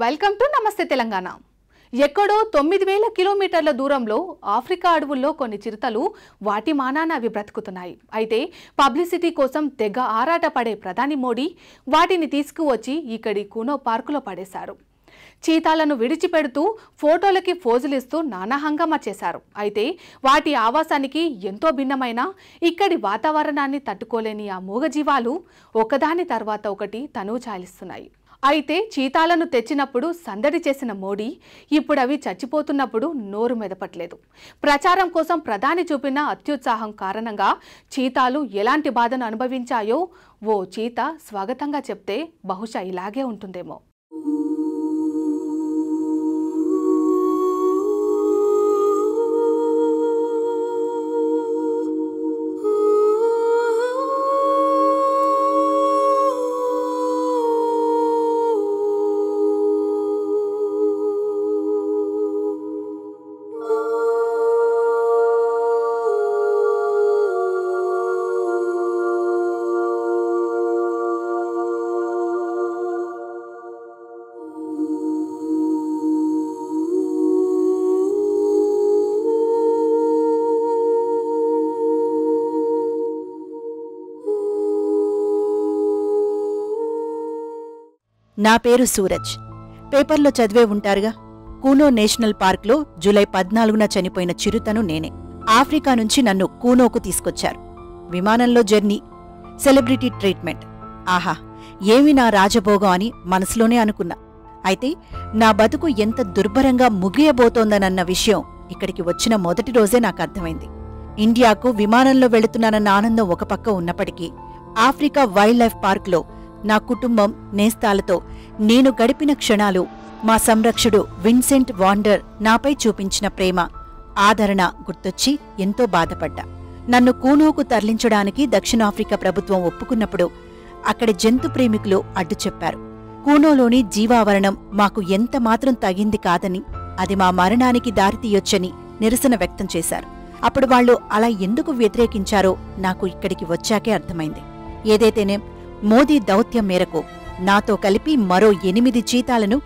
Welcome to నమస్తే తెలంగాణ. ఎక్కడో 9000 కిలోమీటర్ల దూరంలో ఆఫ్రికా అడవుల్లో కొన్ని చిరుతలు వాటి మానాన అవి బ్రతుకుతున్నాయి. అయితే పబ్లిసిటీ కోసం తెగ ఆరాటపడే ప్రధాని మోడీ వాటిని తీసుకువచ్చి ఇక్కడి కునో పార్కులో పడేశారు. చీతాలను విడిచిపెడుతూ ఫోటోలకి ఫోజులిస్తూ నానా హంగామా చేశారు. అయితే వాటి ఆవాసానికి ఎంతో భిన్నమైన ఇక్కడి వాతావరణాన్ని తట్టుకోలేని ఆ మూగజీవాలు ఒకదాని తర్వాత ఒకటి తనుచాలిస్తున్నాయి. అయితే చీతాలను తెచ్చినప్పుడు సందడి చేసిన మోడీ ఇప్పుడు అవి చచ్చిపోతున్నప్పుడు నోరు మెదపట్లేదు. ప్రచారం కోసం ప్రధాని చూపిన అత్యుత్సాహం కారణంగా చీతాలు ఎలాంటి బాధను అనుభవించాయో ఓ చీత స్వాగతంగా చెప్తే బహుశా ఇలాగే ఉంటుందేమో. నా పేరు సూరజ్. పేపర్లో చదివే ఉంటారుగా, కూనో నేషనల్ పార్క్లో జూలై 14న చనిపోయిన చిరుతను నేనే. ఆఫ్రికా నుంచి నన్ను కూనోకు తీసుకొచ్చారు. విమానంలో జర్నీ, సెలబ్రిటీ ట్రీట్మెంట్. ఆహా, ఏమి నా రాజభోగం అని మనసులోనే అనుకున్నా. అయితే నా బతుకు ఎంత దుర్భరంగా ముగియబోతోందనన్న విషయం ఇక్కడికి వచ్చిన మొదటి రోజే నాకు అర్థమైంది. ఇండియాకు విమానంలో వెళుతున్నానన్న ఆనందం ఒక పక్క ఉన్నప్పటికీ ఆఫ్రికా వైల్డ్ లైఫ్ పార్క్లో నా కుటుంబం, నేస్తాలతో నేను గడిపిన క్షణాలు, మా సంరక్షకుడు విన్సెంట్ వాండర్ నాపై చూపించిన ప్రేమ, ఆదరణ గుర్తొచ్చి ఎంతో బాధపడ్డా. నన్ను కూనోకు తరలించడానికి దక్షిణాఫ్రికా ప్రభుత్వం ఒప్పుకున్నప్పుడు అక్కడి జంతు ప్రేమికులు అడ్డు చెప్పారు. కూనోలోని జీవావరణం మాకు ఎంతమాత్రం తగింది కాదని, అది మా మరణానికి దారితీయొచ్చని నిరసన వ్యక్తం చేశారు. అప్పుడు వాళ్లు అలా ఎందుకు వ్యతిరేకించారో నాకు ఇక్కడికి వచ్చాకే అర్థమైంది. ఏదైతేనేం, మోదీ దౌత్యం మేరకు నాతో కలిపి మరో 8 చీతాలను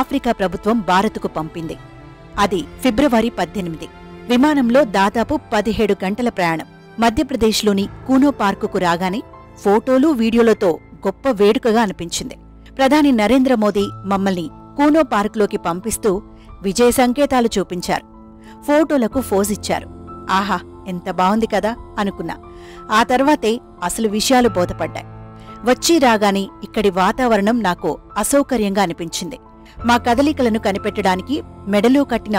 ఆఫ్రికా ప్రభుత్వం భారత్కు పంపింది. అది ఫిబ్రవరి 18. విమానంలో దాదాపు 17 గంటల ప్రయాణం. మధ్యప్రదేశ్లోని కూనో పార్కుకు రాగానే ఫోటోలు, వీడియోలతో గొప్ప వేడుకగా అనిపించింది. ప్రధాని నరేంద్ర మోదీ మమ్మల్ని కూనో పార్కులోకి పంపిస్తూ విజయ సంకేతాలు చూపించారు. ఫోటోలకు ఫోజిచ్చారు. ఆహా, ఎంత బావుంది కదా అనుకున్నా. ఆ తర్వాతే అసలు విషయాలు బోధపడ్డాయి. వచ్చి రాగానే ఇక్కడి వాతావరణం నాకు అసౌకర్యంగా అనిపించింది. మా కదలికలను కనిపెట్టడానికి మెడలో కట్టిన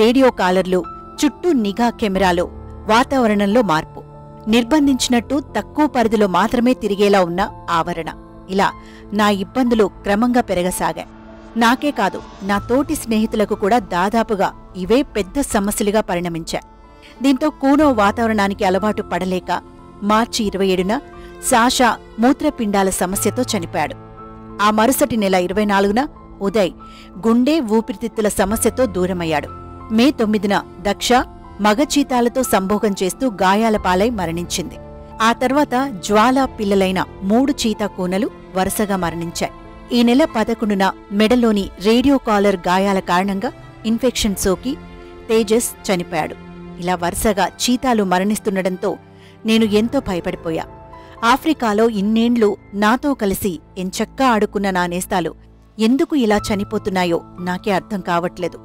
రేడియో కాలర్లు, చుట్టూ నిఘా కెమెరాలు, వాతావరణంలో మార్పు, నిర్బంధించినట్టు తక్కువ పరిధిలో మాత్రమే తిరిగేలా ఉన్న ఆవరణ, ఇలా నా ఇబ్బందులు క్రమంగా పెరగసాగాయి. నాకే కాదు, నా తోటి స్నేహితులకు కూడా దాదాపుగా ఇవే పెద్ద సమస్యలుగా పరిణమించాయి. దీంతో కూనో వాతావరణానికి అలవాటు పడలేక మార్చి 27న సాషా మూత్రపిండాల సమస్యతో చనిపోయాడు. ఆ మరుసటి నెల 24న ఉదయ్ గుండె, ఊపిరితిత్తుల సమస్యతో దూరమయ్యాడు. మే 9న దక్ష మగచీతాలతో సంభోగం చేస్తూ గాయాల పాలై మరణించింది. ఆ తర్వాత జ్వాలా పిల్లలైన 3 చీతా కూనలు వరుసగా మరణించాయి. ఈ నెల 11న మెడలోని రేడియో కాలర్ గాయాల కారణంగా ఇన్ఫెక్షన్ సోకి తేజస్ చనిపోయాడు. ఇలా వరుసగా చీతాలు మరణిస్తుండటంతో నేను ఎంతో భయపడిపోయా. ఆఫ్రికాలో ఇన్నేండ్లు నాతో కలిసి ఎంచక్కా ఆడుకున్న నా నేస్తాలు ఎందుకు ఇలా చనిపోతున్నాయో నాకే అర్థం కావట్లేదు.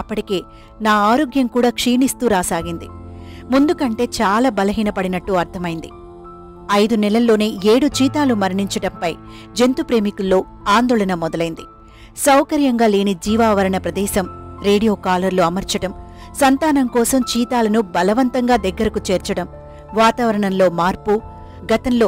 అప్పటికే నా ఆరోగ్యం కూడా క్షీణిస్తూ రాసాగింది. ముందుకంటే చాలా బలహీనపడినట్టు అర్థమైంది. 5 నెలల్లోనే 7 చీతాలు మరణించటంపై జంతు ప్రేమికుల్లో ఆందోళన మొదలైంది. సౌకర్యంగా లేని జీవావరణ ప్రదేశం, రేడియో కాలర్లు అమర్చటం, సంతానం కోసం చీతాలను బలవంతంగా దగ్గరకు చేర్చడం, వాతావరణంలో మార్పు. గతంలో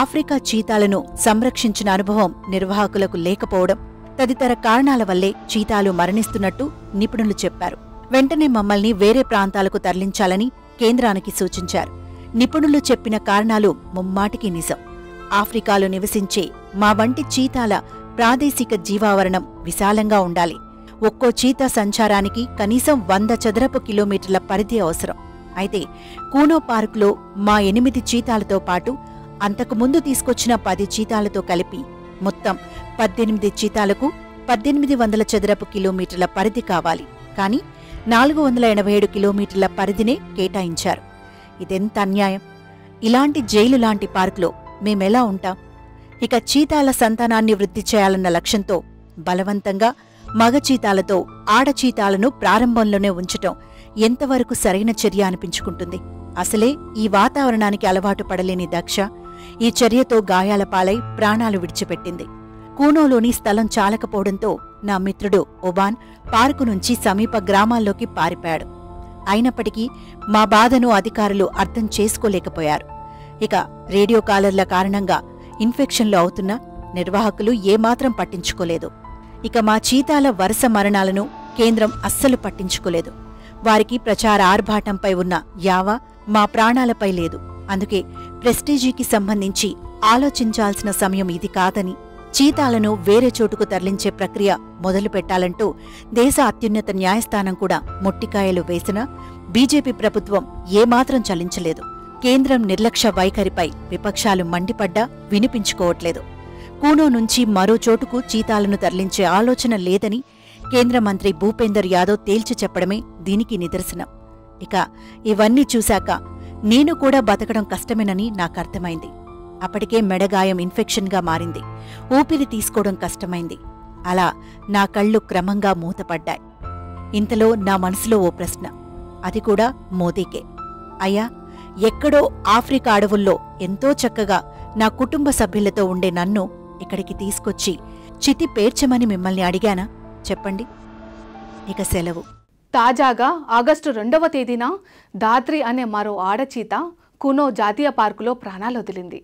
ఆఫ్రికా చీతాలను సంరక్షించిన అనుభవం నిర్వాహకులకు లేకపోవడం తదితర కారణాల వల్లే చీతాలు మరణిస్తున్నట్టు నిపుణులు చెప్పారు. వెంటనే మమ్మల్ని వేరే ప్రాంతాలకు తరలించాలని కేంద్రానికి సూచించారు. నిపుణులు చెప్పిన కారణాలు ముమ్మాటికి నిజం. ఆఫ్రికాలో నివసించే మా వంటి చీతాల ప్రాదేశిక జీవావరణం విశాలంగా ఉండాలి. ఒక్కో చీతా సంచారానికి కనీసం 100 చదరపు కిలోమీటర్ల పరిధి అవసరం. అయితే కూనో పార్కులో మా 8 చీతాలతో పాటు అంతకుముందు తీసుకొచ్చిన 10 చీతాలతో కలిపి మొత్తం 18 చీతాలకు 1800 చదరపు కిలోమీటర్ల పరిధి కావాలి, కానీ 487 కిలోమీటర్ల పరిధినే కేటాయించారు. ఇదెంత అన్యాయం! ఇలాంటి జైలు లాంటి పార్కులో మేమెలా ఉంటాం? ఇక చీతాల సంతానాన్ని వృద్ధి చేయాలన్న లక్ష్యంతో బలవంతంగా మగ చీతాలతో ఆడచీతాలను ప్రారంభంలోనే ఉంచటం ఎంతవరకు సరైన చర్య అనిపించుకుంటుంది? అసలే ఈ వాతావరణానికి అలవాటు పడలేని దక్ష ఈ చర్యతో గాయాల పాలై ప్రాణాలు విడిచిపెట్టింది. కూనోలోని స్థలం చాలకపోవడంతో నా మిత్రుడు ఒబాన్ పార్కు నుంచి సమీప గ్రామాల్లోకి పారిపోయాడు. అయినప్పటికీ మా బాధను అధికారులు అర్థం చేసుకోలేకపోయారు. ఇక రేడియో కాలర్ల కారణంగా ఇన్ఫెక్షన్లు అవుతున్నా నిర్వాహకులు ఏమాత్రం పట్టించుకోలేదు. ఇక మా చీతాల వరుస మరణాలను కేంద్రం అస్సలు పట్టించుకోలేదు. వారికి ప్రచార ఆర్భాటంపై ఉన్న యావ మా ప్రాణాలపై లేదు. అందుకే ప్రెస్టీజీకి సంబంధించి ఆలోచించాల్సిన సమయం ఇది కాదని చీతాలను వేరే చోటుకు తరలించే ప్రక్రియ మొదలుపెట్టాలంటూ దేశ అత్యున్నత న్యాయస్థానం కూడా మొట్టికాయలు వేసినా బీజేపీ ప్రభుత్వం ఏమాత్రం చలించలేదు. కేంద్రం నిర్లక్ష్య వైఖరిపై విపక్షాలు మండిపడ్డా వినిపించుకోవట్లేదు. కూనో నుంచి మరో చోటుకు చీతాలను తరలించే ఆలోచన లేదని కేంద్ర మంత్రి భూపేందర్ యాదవ్ తేల్చి చెప్పడమే దీనికి నిదర్శనం. ఇక ఇవన్నీ చూశాక నేను కూడా బతకడం కష్టమేనని నాకర్థమైంది. అప్పటికే మెడగాయం ఇన్ఫెక్షన్గా మారింది. ఊపిరి తీసుకోవడం కష్టమైంది. అలా నా కళ్ళు క్రమంగా మూతపడ్డాయి. ఇంతలో నా మనసులో ఓ ప్రశ్న, అది కూడా మోదీకే. అయ్యా, ఎక్కడో ఆఫ్రికా అడవుల్లో ఎంతో చక్కగా నా కుటుంబ సభ్యులతో ఉండే నన్ను ఇక్కడికి తీసుకొచ్చి చితి పేర్చమని మిమ్మల్ని అడిగానా? చెప్పండి. ఇక సెలవు. తాజాగా ఆగస్టు 2వ తేదీన దాత్రి అనే మరో ఆడచీత కునో జాతీయ పార్కులో ప్రాణాలొదిలింది.